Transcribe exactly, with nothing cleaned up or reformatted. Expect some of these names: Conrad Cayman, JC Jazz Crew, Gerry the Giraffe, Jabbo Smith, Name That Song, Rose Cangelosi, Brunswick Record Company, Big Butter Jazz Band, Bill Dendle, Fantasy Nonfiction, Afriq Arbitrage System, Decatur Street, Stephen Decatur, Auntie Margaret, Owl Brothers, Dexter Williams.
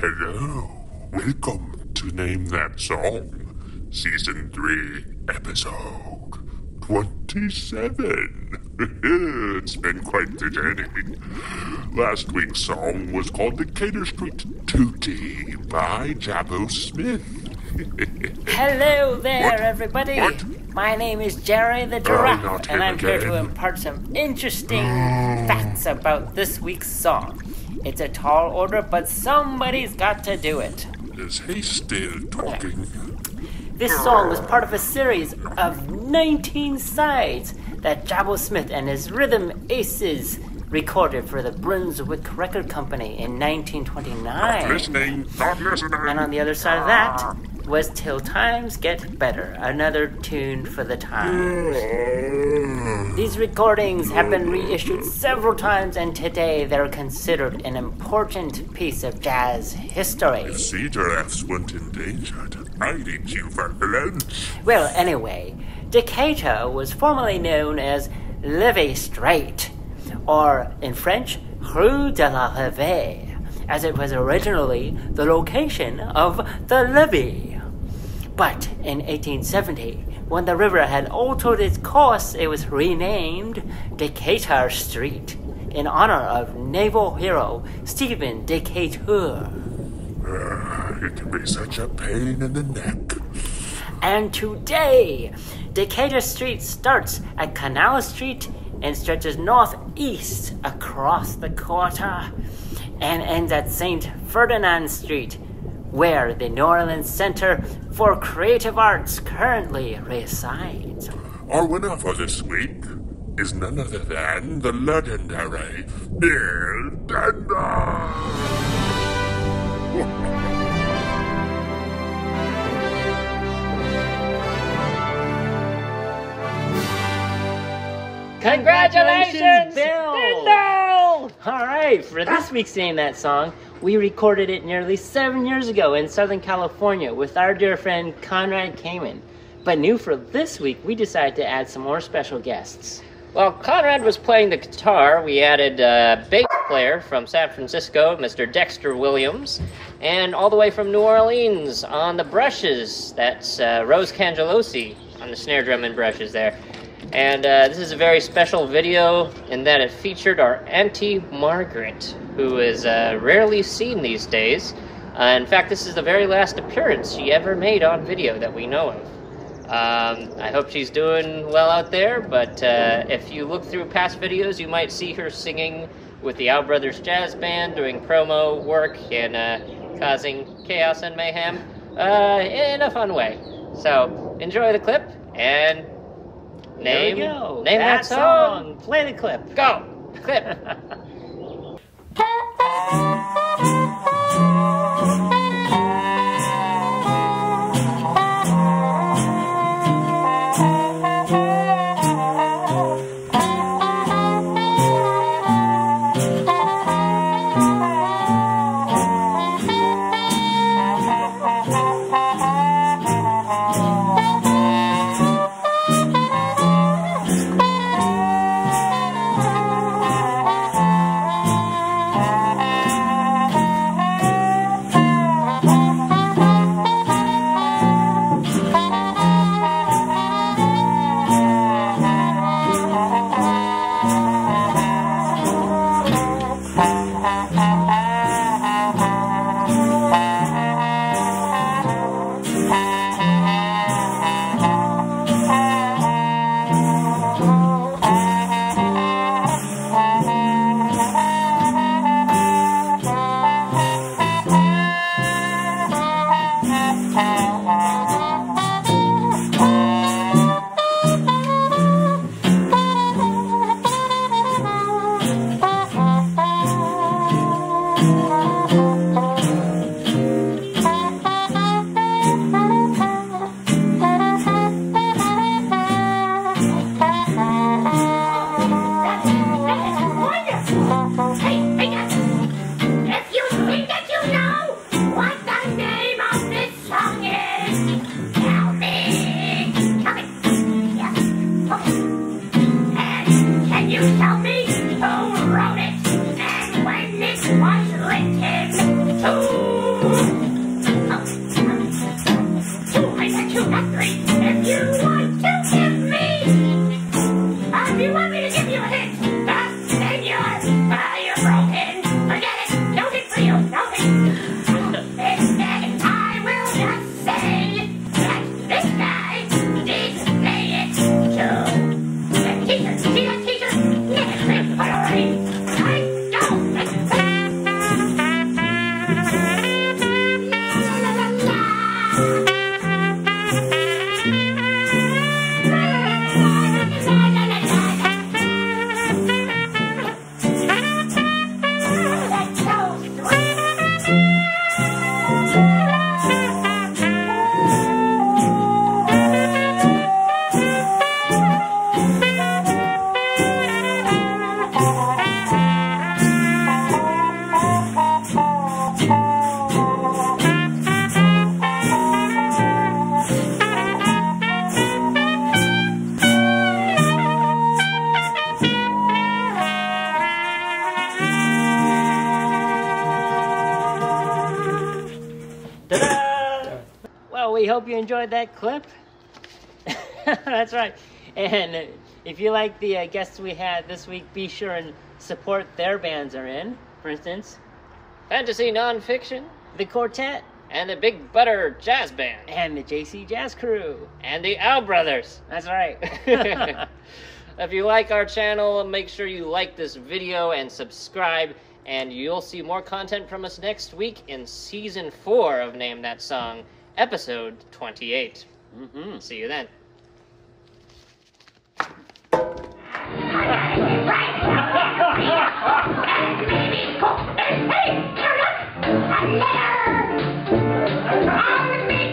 Hello, welcome to Name That Song, Season three, Episode twenty-seven. It's been quite the journey. Last week's song was called Decatur Street Tootie by Jabbo Smith. Hello there, what? everybody. What? My name is Jerry the Giraffe, and I'm again. here to impart some interesting oh. facts about this week's song. It's a tall order, but somebody's got to do it. Is he still talking? This song was part of a series of nineteen sides that Jabbo Smith and his Rhythm Aces recorded for the Brunswick Record Company in nineteen twenty-nine. Not listening, not listening. And on the other side of that was Till Times Get Better, another tune for the times. These recordings have been reissued several times, and today they're considered an important piece of jazz history. If sea giraffes weren't endangered, I'd eat you for lunch. Well, anyway, Decatur was formerly known as Levee Street, or in French, Rue de la Levee, as it was originally the location of the levee. But in eighteen seventy, when the river had altered its course, it was renamed Decatur Street in honor of naval hero Stephen Decatur. Uh, it can be such a pain in the neck. And today, Decatur Street starts at Canal Street and stretches northeast across the quarter and ends at Saint Ferdinand Street, where the New Orleans Center for Creative Arts currently resides. Our winner for this week is none other than the legendary Bill Dendle. Congratulations, Congratulations Bill! Dendle! Alright, for this week's Name That Song, we recorded it nearly seven years ago in Southern California with our dear friend Conrad Cayman. But new for this week, we decided to add some more special guests. Well, Conrad was playing the guitar. We added a bass player from San Francisco, Mister Dexter Williams, and all the way from New Orleans on the brushes, that's uh, Rose Cangelosi on the snare drum and brushes there. And uh, this is a very special video in that it featured our Auntie Margaret, who is uh, rarely seen these days. Uh, in fact, this is the very last appearance she ever made on video that we know of. Um, I hope she's doing well out there, but uh, if you look through past videos, you might see her singing with the Owl Brothers Jazz Band, doing promo work and uh, causing chaos and mayhem uh, in a fun way. So enjoy the clip, and Name, there we go. name that, that song. song. Play the clip. Go. Clip. too hungry. If you want to give me, uh, if you want me to give you a hint, uh, then you're, uh, you're broken. Forget it. No hint for you. No hint. Instead, I will just say that this guy did play it to the teacher. See that teacher? Never played it. All right. We hope you enjoyed that clip. That's right. And if you like the uh, guests we had this week, be sure and support their bands are in. For instance, Fantasy Nonfiction, the Quartet, and the Big Butter Jazz Band, and the J C Jazz Crew, and the Owl Brothers. That's right. If you like our channel, make sure you like this video and subscribe, and you'll see more content from us next week in season four of Name That Song. Episode twenty-eight. Mm-hmm. See you then. Hey, hey,